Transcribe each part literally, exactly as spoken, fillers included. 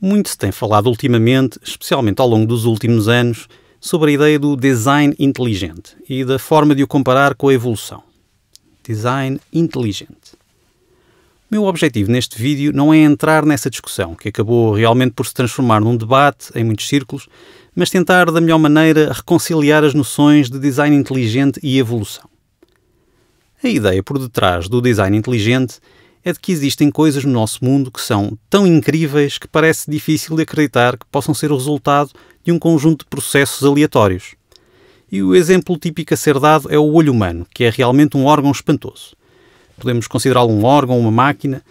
Muito se tem falado ultimamente, especialmente ao longo dos últimos anos, sobre a ideia do design inteligente e da forma de o comparar com a evolução. Design inteligente. O meu objetivo neste vídeo não é entrar nessa discussão, que acabou realmente por se transformar num debate em muitos círculos, mas tentar da melhor maneira reconciliar as noções de design inteligente e evolução. A ideia por detrás do design inteligente é de que existem coisas no nosso mundo que são tão incríveis que parece difícil de acreditar que possam ser o resultado de um conjunto de processos aleatórios. E o exemplo típico a ser dado é o olho humano, que é realmente um órgão espantoso. Podemos considerá-lo um órgão ou uma máquina,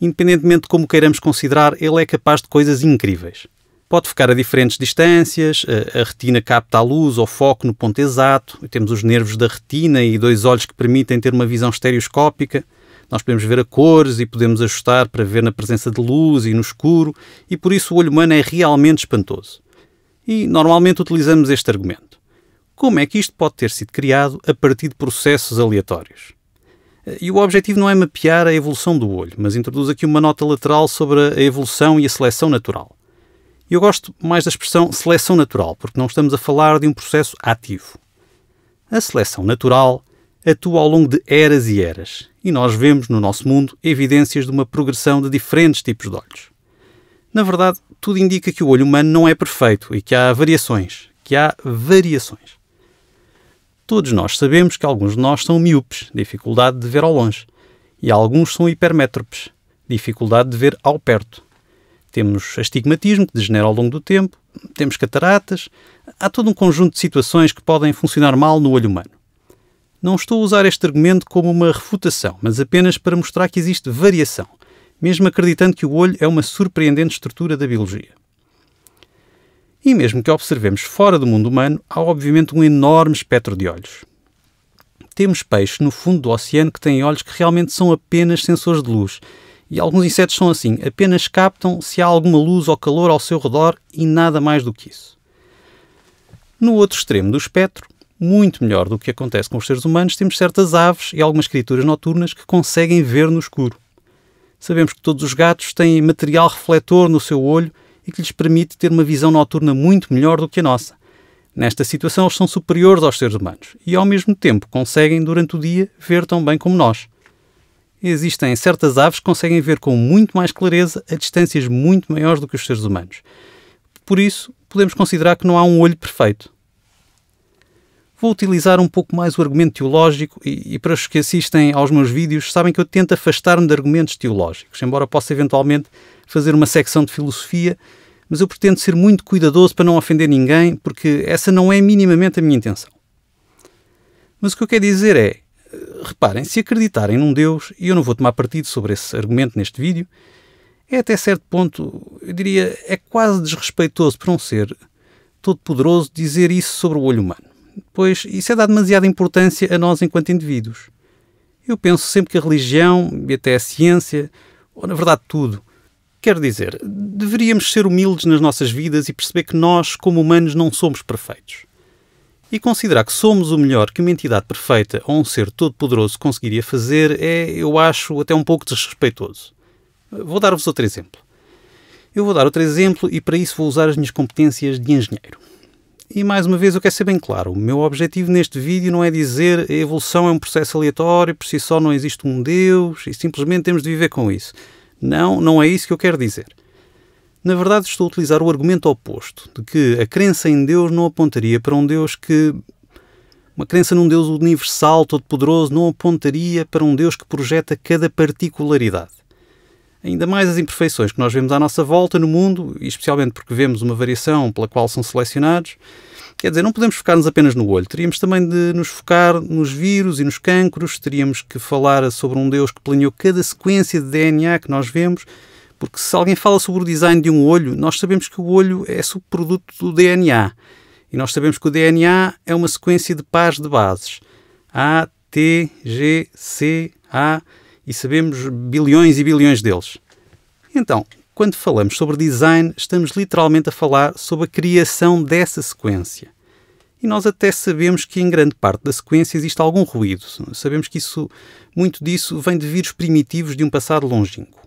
independentemente de como queiramos considerar, ele é capaz de coisas incríveis. Pode focar a diferentes distâncias, a, a retina capta a luz ou foco no ponto exato, temos os nervos da retina e dois olhos que permitem ter uma visão estereoscópica. Nós podemos ver a cores e podemos ajustar para ver na presença de luz e no escuro, e por isso o olho humano é realmente espantoso. E normalmente utilizamos este argumento. Como é que isto pode ter sido criado a partir de processos aleatórios? E o objetivo não é mapear a evolução do olho, mas introduz aqui uma nota lateral sobre a evolução e a seleção natural. Eu gosto mais da expressão seleção natural, porque não estamos a falar de um processo ativo. A seleção natural atua ao longo de eras e eras, e nós vemos no nosso mundo evidências de uma progressão de diferentes tipos de olhos. Na verdade, tudo indica que o olho humano não é perfeito e que há variações, que há variações. Todos nós sabemos que alguns de nós são miúpes, dificuldade de ver ao longe, e alguns são hipermétropes, dificuldade de ver ao perto. Temos astigmatismo, que degenera ao longo do tempo, temos cataratas, há todo um conjunto de situações que podem funcionar mal no olho humano. Não estou a usar este argumento como uma refutação, mas apenas para mostrar que existe variação, mesmo acreditando que o olho é uma surpreendente estrutura da biologia. E mesmo que observemos fora do mundo humano, há obviamente um enorme espectro de olhos. Temos peixes no fundo do oceano que têm olhos que realmente são apenas sensores de luz, e alguns insetos são assim, apenas captam se há alguma luz ou calor ao seu redor e nada mais do que isso. No outro extremo do espectro, muito melhor do que acontece com os seres humanos, temos certas aves e algumas criaturas noturnas que conseguem ver no escuro. Sabemos que todos os gatos têm material refletor no seu olho e que lhes permite ter uma visão noturna muito melhor do que a nossa. Nesta situação, eles são superiores aos seres humanos e, ao mesmo tempo, conseguem, durante o dia, ver tão bem como nós. Existem certas aves que conseguem ver com muito mais clareza a distâncias muito maiores do que os seres humanos. Por isso, podemos considerar que não há um olho perfeito. Vou utilizar um pouco mais o argumento teológico e, e para os que assistem aos meus vídeos sabem que eu tento afastar-me de argumentos teológicos, embora possa eventualmente fazer uma secção de filosofia, mas eu pretendo ser muito cuidadoso para não ofender ninguém, porque essa não é minimamente a minha intenção. Mas o que eu quero dizer é, reparem, se acreditarem num Deus, e eu não vou tomar partido sobre esse argumento neste vídeo, é até certo ponto, eu diria, é quase desrespeitoso para um ser todo-poderoso dizer isso sobre o olho humano. Pois isso é dar demasiada importância a nós enquanto indivíduos. Eu penso sempre que a religião e até a ciência, ou na verdade tudo, quero dizer, deveríamos ser humildes nas nossas vidas e perceber que nós, como humanos, não somos perfeitos. E considerar que somos o melhor que uma entidade perfeita ou um ser todo-poderoso conseguiria fazer é, eu acho, até um pouco desrespeitoso. Vou dar-vos outro exemplo. Eu vou dar outro exemplo e para isso vou usar as minhas competências de engenheiro. E, mais uma vez, eu quero ser bem claro. O meu objetivo neste vídeo não é dizer que a evolução é um processo aleatório, por si só não existe um Deus e simplesmente temos de viver com isso. Não, não é isso que eu quero dizer. Na verdade, estou a utilizar o argumento oposto, de que a crença em Deus não apontaria para um Deus que... Uma crença num Deus universal, todo-poderoso, não apontaria para um Deus que projeta cada particularidade. Ainda mais as imperfeições que nós vemos à nossa volta no mundo, e especialmente porque vemos uma variação pela qual são selecionados. Quer dizer, não podemos focar-nos apenas no olho. Teríamos também de nos focar nos vírus e nos cancros. Teríamos que falar sobre um Deus que planeou cada sequência de D N A que nós vemos. Porque se alguém fala sobre o design de um olho, nós sabemos que o olho é subproduto do D N A. E nós sabemos que o D N A é uma sequência de pares de bases. A, T, G, C, A... E sabemos bilhões e bilhões deles. Então, quando falamos sobre design, estamos literalmente a falar sobre a criação dessa sequência. E nós até sabemos que em grande parte da sequência existe algum ruído. Sabemos que isso, muito disso vem de vírus primitivos de um passado longínquo.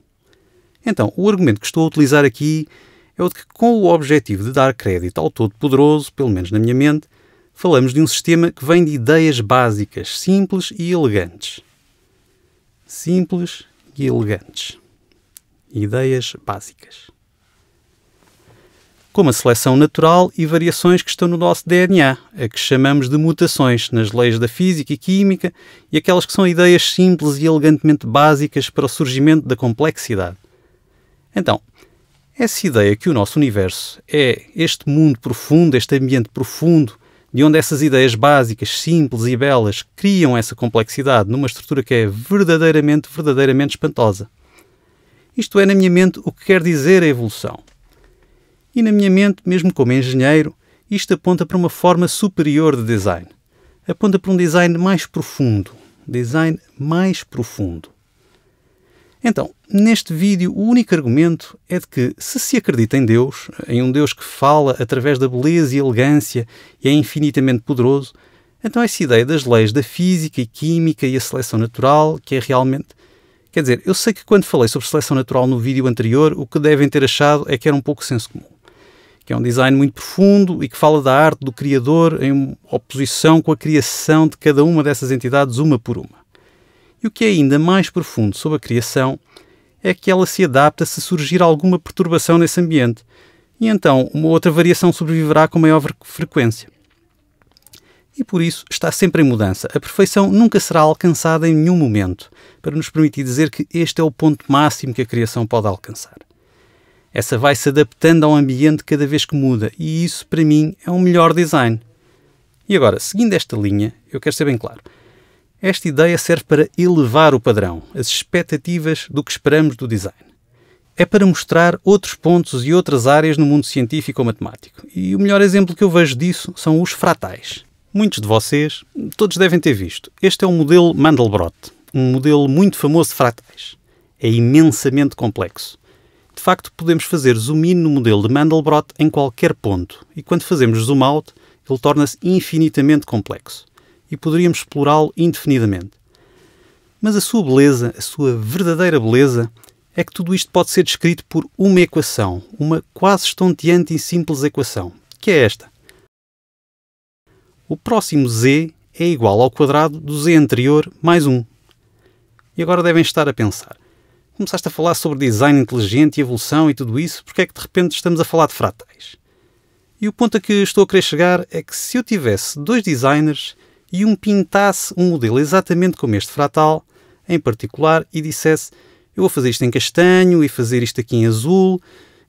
Então, o argumento que estou a utilizar aqui é o de que, com o objetivo de dar crédito ao Todo-Poderoso, pelo menos na minha mente, falamos de um sistema que vem de ideias básicas, simples e elegantes. Simples e elegantes. Ideias básicas. Como a seleção natural e variações que estão no nosso D N A, a que chamamos de mutações nas leis da física e química e aquelas que são ideias simples e elegantemente básicas para o surgimento da complexidade. Então, essa ideia que o nosso universo é este mundo profundo, este ambiente profundo, de onde essas ideias básicas, simples e belas criam essa complexidade numa estrutura que é verdadeiramente, verdadeiramente espantosa. Isto é, na minha mente, o que quer dizer a evolução. E na minha mente, mesmo como engenheiro, isto aponta para uma forma superior de design. Aponta para um design mais profundo. Design mais profundo. Então, neste vídeo, o único argumento é de que, se se acredita em Deus, em um Deus que fala através da beleza e elegância e é infinitamente poderoso, então essa ideia das leis da física e química e a seleção natural, que é realmente... Quer dizer, eu sei que quando falei sobre seleção natural no vídeo anterior, o que devem ter achado é que era um pouco senso comum. Que é um design muito profundo e que fala da arte do Criador em oposição com a criação de cada uma dessas entidades, uma por uma. E o que é ainda mais profundo sobre a criação é que ela se adapta se surgir alguma perturbação nesse ambiente, e então uma outra variação sobreviverá com maior frequência. E por isso está sempre em mudança. A perfeição nunca será alcançada em nenhum momento, para nos permitir dizer que este é o ponto máximo que a criação pode alcançar. Essa vai se adaptando ao ambiente cada vez que muda, e isso, para mim, é um melhor design. E agora, seguindo esta linha, eu quero ser bem claro. Esta ideia serve para elevar o padrão, as expectativas do que esperamos do design. É para mostrar outros pontos e outras áreas no mundo científico ou matemático. E o melhor exemplo que eu vejo disso são os fratais. Muitos de vocês, todos devem ter visto. Este é o modelo Mandelbrot, um modelo muito famoso de fratais. É imensamente complexo. De facto, podemos fazer zoom in no modelo de Mandelbrot em qualquer ponto, e quando fazemos zoom out, ele torna-se infinitamente complexo, e poderíamos explorá-lo indefinidamente. Mas a sua beleza, a sua verdadeira beleza, é que tudo isto pode ser descrito por uma equação, uma quase estonteante e simples equação, que é esta. O próximo z é igual ao quadrado do z anterior mais um. E agora devem estar a pensar. Começaste a falar sobre design inteligente e evolução e tudo isso, porque é que de repente estamos a falar de fratais? E o ponto a que estou a querer chegar é que se eu tivesse dois designers e um pintasse um modelo exatamente como este fratal, em particular, e dissesse eu vou fazer isto em castanho e fazer isto aqui em azul,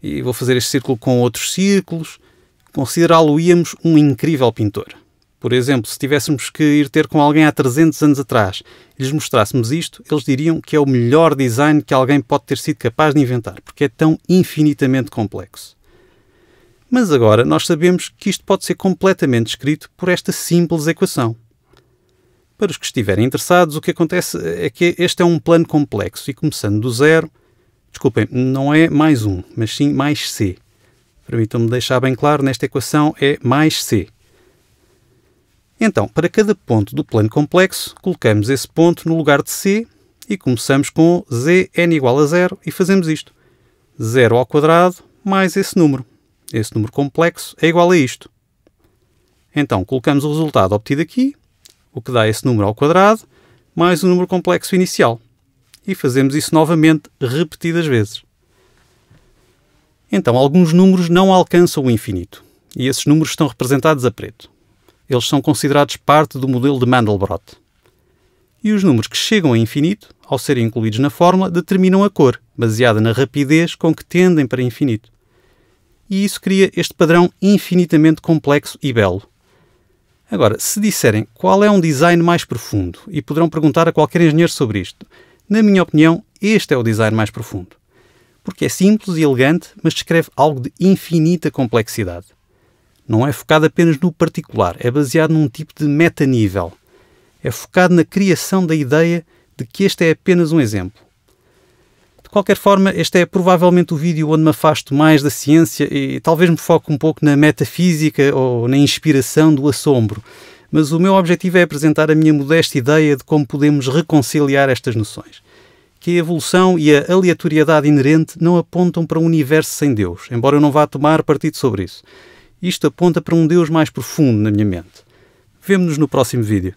e vou fazer este círculo com outros círculos, considerá-lo-íamos um incrível pintor. Por exemplo, se tivéssemos que ir ter com alguém há trezentos anos atrás e lhes mostrássemos isto, eles diriam que é o melhor design que alguém pode ter sido capaz de inventar, porque é tão infinitamente complexo. Mas agora nós sabemos que isto pode ser completamente descrito por esta simples equação. Para os que estiverem interessados, o que acontece é que este é um plano complexo e começando do zero, desculpem, não é mais um, mas sim mais c. Permitam-me deixar bem claro, nesta equação é mais c. Então, para cada ponto do plano complexo, colocamos esse ponto no lugar de c e começamos com zn igual a zero e fazemos isto. zero ao quadrado mais esse número. Esse número complexo é igual a isto. Então, colocamos o resultado obtido aqui, o que dá esse número ao quadrado, mais o número complexo inicial. E fazemos isso novamente, repetidas vezes. Então, alguns números não alcançam o infinito. E esses números estão representados a preto. Eles são considerados parte do modelo de Mandelbrot. E os números que chegam a infinito, ao serem incluídos na fórmula, determinam a cor, baseada na rapidez com que tendem para infinito. E isso cria este padrão infinitamente complexo e belo. Agora, se disserem qual é um design mais profundo, e poderão perguntar a qualquer engenheiro sobre isto, na minha opinião, este é o design mais profundo. Porque é simples e elegante, mas descreve algo de infinita complexidade. Não é focado apenas no particular, é baseado num tipo de metanível. É focado na criação da ideia de que este é apenas um exemplo. De qualquer forma, este é provavelmente o vídeo onde me afasto mais da ciência e talvez me foque um pouco na metafísica ou na inspiração do assombro, mas o meu objetivo é apresentar a minha modesta ideia de como podemos reconciliar estas noções, que a evolução e a aleatoriedade inerente não apontam para um universo sem Deus, embora eu não vá tomar partido sobre isso. Isto aponta para um Deus mais profundo na minha mente. Vemo-nos no próximo vídeo.